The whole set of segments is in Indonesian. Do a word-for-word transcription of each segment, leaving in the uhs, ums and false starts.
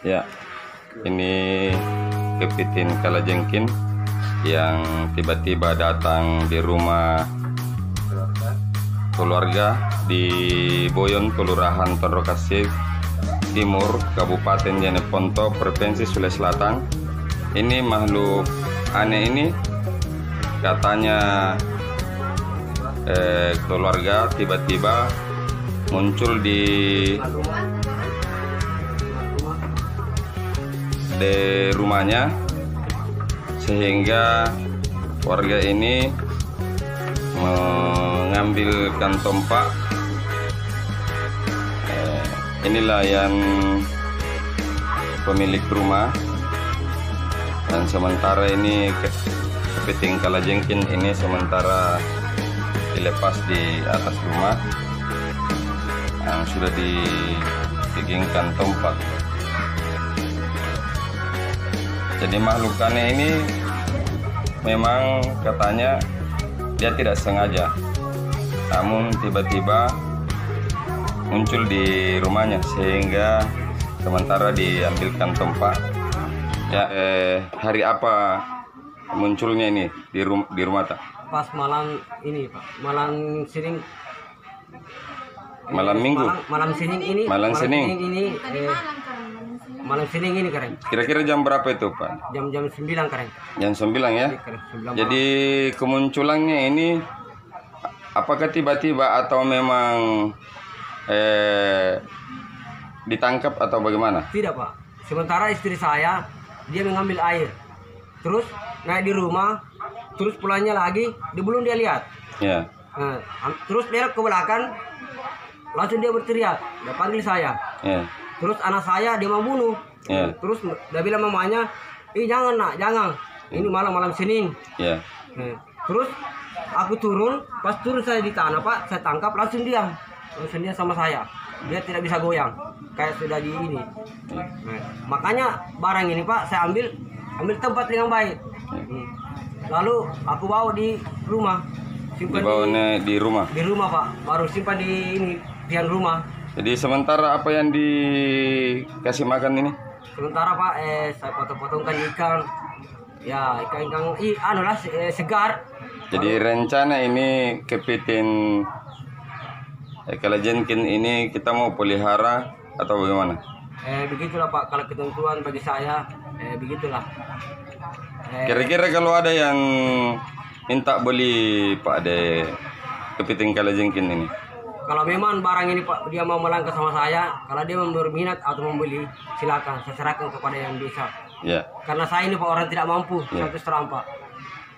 Ya, ini kepiting kalajengking yang tiba-tiba datang di rumah keluarga di Boyon, Kelurahan Tonrokassi Timur, Kabupaten Jeneponto, Provinsi Sulawesi Selatan. Ini makhluk aneh ini katanya eh, keluarga tiba-tiba muncul di di rumahnya, sehingga warga ini mengambil tompak. Eh, inilah yang pemilik rumah. Dan sementara ini kepiting kalajengking ini sementara dilepas di atas rumah yang sudah digigingkan tompak. Jadi makhluk aneh ini memang katanya dia tidak sengaja, namun tiba-tiba muncul di rumahnya sehingga sementara diambilkan tempat. Ya, eh, hari apa munculnya ini di rumah di rumah tak? Pas malam ini, Pak. Malam Senin. Malam Minggu. Malam, malam Senin ini. Malam, malam Senin ini. Eh, malam Senin ini keren. Kira-kira jam berapa itu, Pak? Jam-jam sembilan keren. Jam sembilan ya. sembilan Jadi kemunculannya ini apakah tiba-tiba atau memang eh, ditangkap atau bagaimana? Tidak, Pak. Sementara istri saya, dia mengambil air, terus naik di rumah, terus pulangnya lagi, dia belum dia lihat. Ya. Nah, terus dia ke belakang, langsung dia berteriak, dia panggil saya. Ya. Terus anak saya dia mau bunuh. Ya. Terus dia bilang mamanya, ih jangan nak, jangan, ini malam malam Senin. Ya. Nah, terus aku turun, pas turun saya di tanah, Pak, saya tangkap langsung dia, langsung dia sama saya. Dia tidak bisa goyang, kayak sudah di ini. Ya. Nah, makanya barang ini, Pak, saya ambil ambil tempat dengan baik. Ya. Lalu aku bawa di rumah, simpan di, di rumah. Di rumah, Pak, baru simpan di ini pian rumah. Jadi sementara apa yang dikasih makan ini? Sementara, Pak, eh, saya potong-potongkan ikan, ya ikan-ikan, i, anu lah eh, segar. Jadi lalu, rencana ini kepiting kalajengking ini kita mau pelihara atau bagaimana? Eh, begitulah, Pak, kalau ketentuan bagi saya, eh, begitulah. Kira-kira eh, kalau ada yang minta beli, Pak, de kepiting kalajengking ini? Kalau memang barang ini, Pak, dia mau melangkah sama saya, kalau dia berminat atau membeli, silakan, saya serahkan kepada yang bisa. Ya. Yeah. Karena saya ini, Pak, orang tidak mampu, yeah. Satu serang, Pak.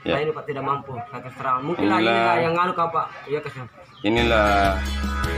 Ya. Saya ini, Pak, tidak mampu, saya terserah. Mungkin inilah, lagi inilah yang ngaluh, Pak. Iya, kasihan. Inilah